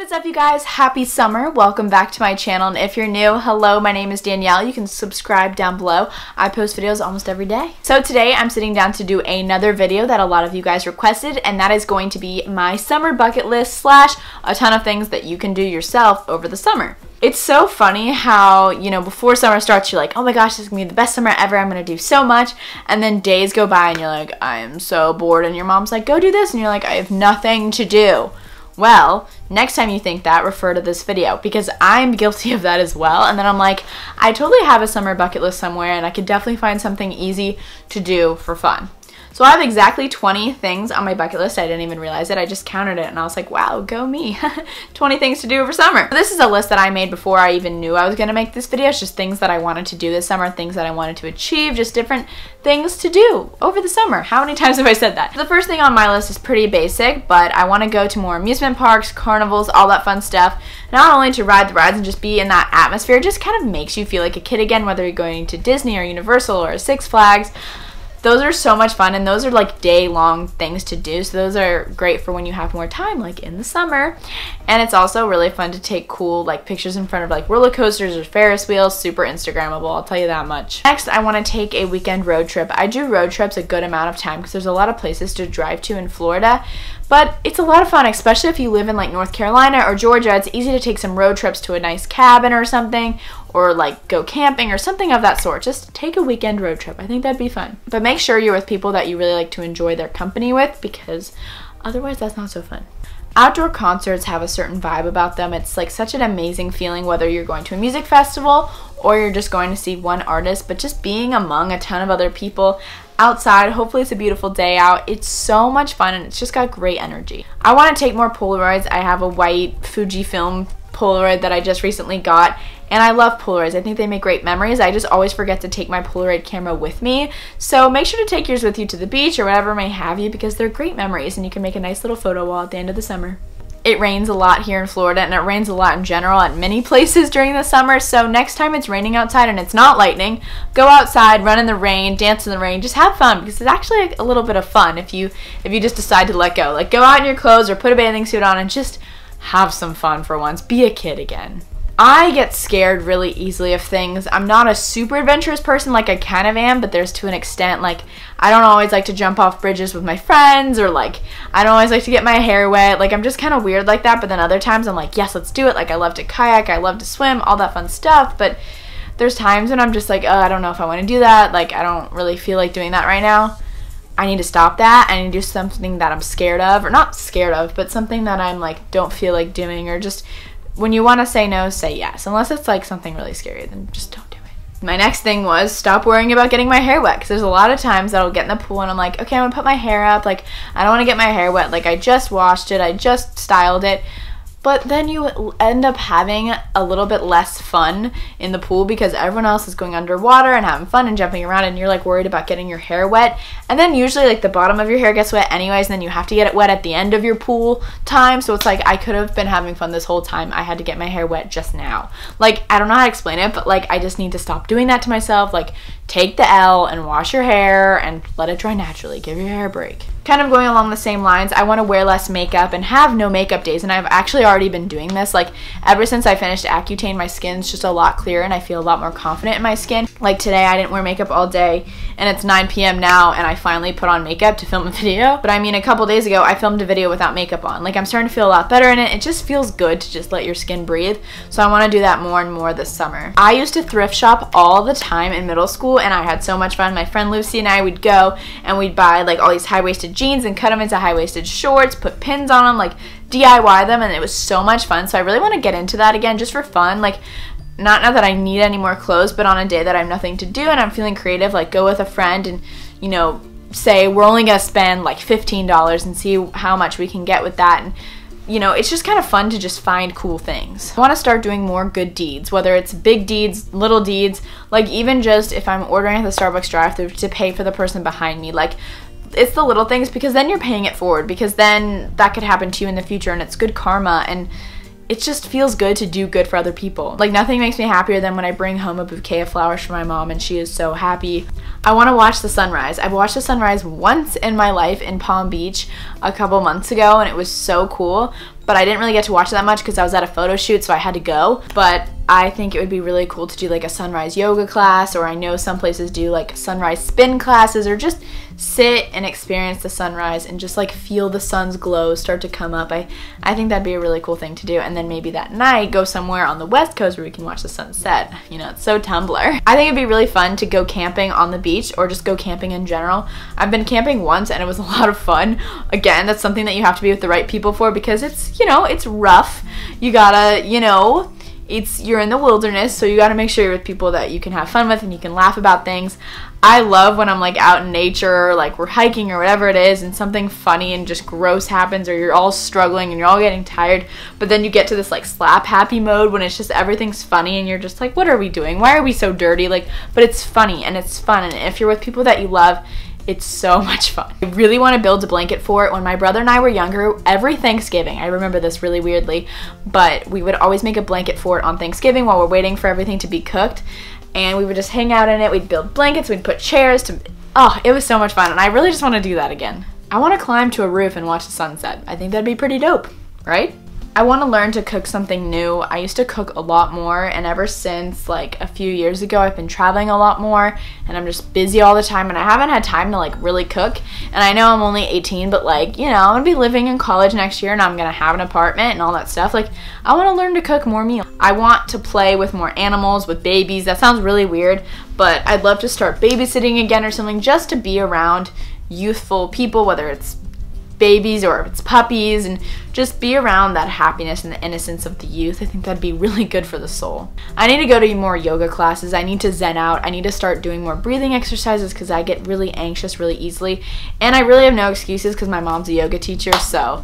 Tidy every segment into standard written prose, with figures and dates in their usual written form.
What is up, you guys? Happy summer. Welcome back to my channel, and if you're new, hello, my name is Danielle. You can subscribe down below. I post videos almost every day. So today I'm sitting down to do another video that a lot of you guys requested, and that is going to be my summer bucket list slash a ton of things that you can do yourself over the summer. It's so funny how, you know, before summer starts, you're like, oh my gosh, this is going to be the best summer ever. I'm going to do so much. And then days go by and you're like, I am so bored. And your mom's like, go do this. And you're like, I have nothing to do. Well, next time you think that, refer to this video, because I'm guilty of that as well. And then I'm like, I totally have a summer bucket list somewhere, and I could definitely find something easy to do for fun. So I have exactly 20 things on my bucket list. I didn't even realize it. I just counted it and I was like, wow, go me. 20 things to do over summer. This is a list that I made before I even knew I was going to make this video. It's just things that I wanted to do this summer, things that I wanted to achieve, just different things to do over the summer. How many times have I said that? The first thing on my list is pretty basic, but I want to go to more amusement parks, carnivals, all that fun stuff. Not only to ride the rides and just be in that atmosphere, it just kind of makes you feel like a kid again, whether you're going to Disney or Universal or Six Flags. Those are so much fun, and those are like day-long things to do, so those are great for when you have more time, like in the summer. And it's also really fun to take cool like pictures in front of like roller coasters or Ferris wheels. Super Instagrammable, I'll tell you that much. Next, I want to take a weekend road trip. I do road trips a good amount of time because there's a lot of places to drive to in Florida, but it's a lot of fun, especially if you live in like North Carolina or Georgia. It's easy to take some road trips to a nice cabin or something, or like go camping or something of that sort. Just take a weekend road trip. I think that'd be fun. But make sure you're with people that you really like to enjoy their company with, because otherwise that's not so fun. Outdoor concerts have a certain vibe about them. It's like such an amazing feeling, whether you're going to a music festival or you're just going to see one artist, but just being among a ton of other people outside, hopefully it's a beautiful day out. It's so much fun, and it's just got great energy. I want to take more Polaroids. I have a white Fujifilm Polaroid that I just recently got, and I love Polaroids. I think they make great memories. I just always forget to take my Polaroid camera with me, so make sure to take yours with you to the beach or whatever may have you, because they're great memories and you can make a nice little photo wall at the end of the summer. It rains a lot here in Florida, and it rains a lot in general at many places during the summer, so next time it's raining outside and it's not lightning, go outside, run in the rain, dance in the rain, just have fun, because it's actually a little bit of fun if you just decide to let go. Like, go out in your clothes or put a bathing suit on and just have some fun for once. Be a kid again. I get scared really easily of things. I'm not a super adventurous person. Like, I kind of am, but there's to an extent. Like, I don't always like to jump off bridges with my friends, or like, I don't always like to get my hair wet. Like, I'm just kind of weird like that, but then other times I'm like, yes, let's do it. Like, I love to kayak, I love to swim, all that fun stuff, but there's times when I'm just like, oh, I don't know if I want to do that. Like, I don't really feel like doing that right now. I need to stop that. I need to do something that I'm scared of, or not scared of, but something that I'm like, don't feel like doing, or just when you want to say no, say yes. Unless it's like something really scary, then just don't do it. My next thing was stop worrying about getting my hair wet, because there's a lot of times that I'll get in the pool and I'm like, okay, I'm gonna put my hair up. Like, I don't want to get my hair wet. Like, I just washed it, I just styled it. But then you end up having a little bit less fun in the pool because everyone else is going underwater and having fun and jumping around, and you're like worried about getting your hair wet. And then usually like the bottom of your hair gets wet anyways, and then you have to get it wet at the end of your pool time. So it's like, I could have been having fun this whole time. I had to get my hair wet just now. Like, I don't know how to explain it, but like, I just need to stop doing that to myself. Like, take the L and wash your hair and let it dry naturally. Give your hair a break. Kind of going along the same lines, I want to wear less makeup and have no makeup days, and I've actually already been doing this. Like, ever since I finished Accutane, my skin's just a lot clearer and I feel a lot more confident in my skin. Like, today I didn't wear makeup all day, and it's 9 p.m. now, and I finally put on makeup to film a video. But I mean, a couple days ago I filmed a video without makeup on. Like, I'm starting to feel a lot better in it. It just feels good to just let your skin breathe, so I want to do that more and more this summer. I used to thrift shop all the time in middle school, and I had so much fun. My friend Lucy and I would go and we'd buy like all these high-waisted jeans and cut them into high-waisted shorts, put pins on them, like DIY them, and it was so much fun. So I really want to get into that again, just for fun. Like, not that I need any more clothes, but on a day that I have nothing to do and I'm feeling creative, like, go with a friend and, you know, say we're only gonna spend like $15 and see how much we can get with that. And you know, it's just kind of fun to just find cool things. I want to start doing more good deeds, whether it's big deeds, little deeds, like even just if I'm ordering at the Starbucks drive-thru to pay for the person behind me. Like, it's the little things, because then you're paying it forward, because then that could happen to you in the future, and it's good karma, and it just feels good to do good for other people. Like, nothing makes me happier than when I bring home a bouquet of flowers for my mom and she is so happy. I want to watch the sunrise. I've watched the sunrise once in my life in Palm Beach a couple months ago, and it was so cool. but I didn't really get to watch it that much because I was at a photo shoot, so I had to go. But I think it would be really cool to do like a sunrise yoga class, or I know some places do like sunrise spin classes, or just sit and experience the sunrise and just like feel the sun's glow start to come up. I think that'd be a really cool thing to do, and then maybe that night go somewhere on the west coast where we can watch the sunset. You know, it's so Tumblr. I think it'd be really fun to go camping on the beach, or just go camping in general. I've been camping once and it was a lot of fun. Again, that's something that you have to be with the right people for, because it's, you know, it's rough. You gotta, you know, you're in the wilderness, so you gotta make sure you're with people that you can have fun with and you can laugh about things. I love when I'm like out in nature, like we're hiking or whatever it is, and something funny and just gross happens, or you're all struggling and you're all getting tired, but then you get to this like slap happy mode when it's just everything's funny and you're just like, what are we doing? Why are we so dirty? Like, but it's funny and it's fun, and if you're with people that you love, it's so much fun. I really want to build a blanket fort. When my brother and I were younger, every Thanksgiving, I remember this really weirdly, but we would always make a blanket fort on Thanksgiving while we're waiting for everything to be cooked, and we would just hang out in it. We'd build blankets, we'd put chairs to, oh, it was so much fun, and I really just want to do that again. I want to climb to a roof and watch the sunset. I think that'd be pretty dope, right? I want to learn to cook something new. I used to cook a lot more, and ever since like a few years ago I've been traveling a lot more and I'm just busy all the time and I haven't had time to like really cook. And I know I'm only 18, but like, you know, I'm gonna be living in college next year and I'm gonna have an apartment and all that stuff. Like, I want to learn to cook more meals. I want to play with more animals, with babies. That sounds really weird, but I'd love to start babysitting again or something, just to be around youthful people, whether it's babies or if it's puppies, and just be around that happiness and the innocence of the youth. I think that'd be really good for the soul. I need to go to more yoga classes. I need to zen out. I need to start doing more breathing exercises, because I get really anxious really easily, and I really have no excuses because my mom's a yoga teacher, so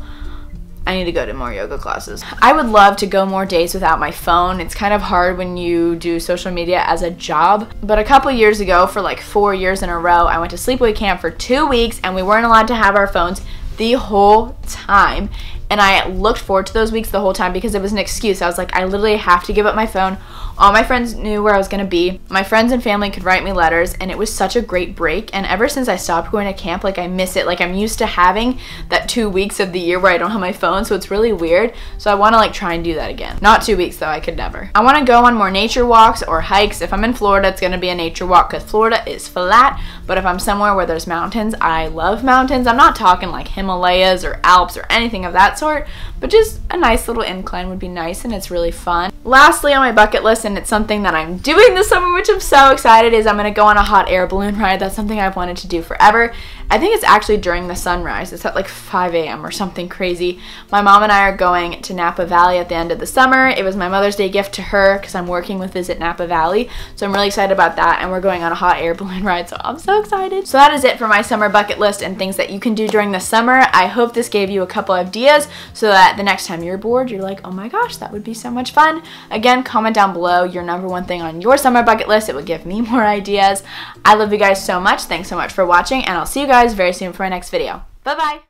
I need to go to more yoga classes. I would love to go more days without my phone. It's kind of hard when you do social media as a job, but a couple years ago, for like 4 years in a row, I went to sleepaway camp for 2 weeks and we weren't allowed to have our phones the whole time, and I looked forward to those weeks the whole time because it was an excuse. I was like, I literally have to give up my phone. All my friends knew where I was gonna be. My friends and family could write me letters, and it was such a great break. And ever since I stopped going to camp, like, I miss it. Like, I'm used to having that 2 weeks of the year where I don't have my phone, so it's really weird. So I wanna like try and do that again. Not 2 weeks though, I could never. I wanna go on more nature walks or hikes. If I'm in Florida, it's gonna be a nature walk because Florida is flat, but if I'm somewhere where there's mountains, I love mountains. I'm not talking like Himalayas or Alps or anything of that sort, but just a nice little incline would be nice, and it's really fun. Lastly on my bucket list, and it's something that I'm doing this summer, which I'm so excited, is I'm gonna go on a hot air balloon ride. That's something I've wanted to do forever. I think it's actually during the sunrise. It's at like 5 a.m. or something crazy. My mom and I are going to Napa Valley at the end of the summer. It was my Mother's Day gift to her because I'm working with Visit Napa Valley, so I'm really excited about that, and we're going on a hot air balloon ride, so I'm so excited. So that is it for my summer bucket list and things that you can do during the summer. I hope this gave you a couple ideas so that the next time you're bored, you're like, oh my gosh, that would be so much fun. Again, comment down below your #1 thing on your summer bucket list. It would give me more ideas. I love you guys so much. Thanks so much for watching, and I'll see you guys very soon for my next video. Bye bye!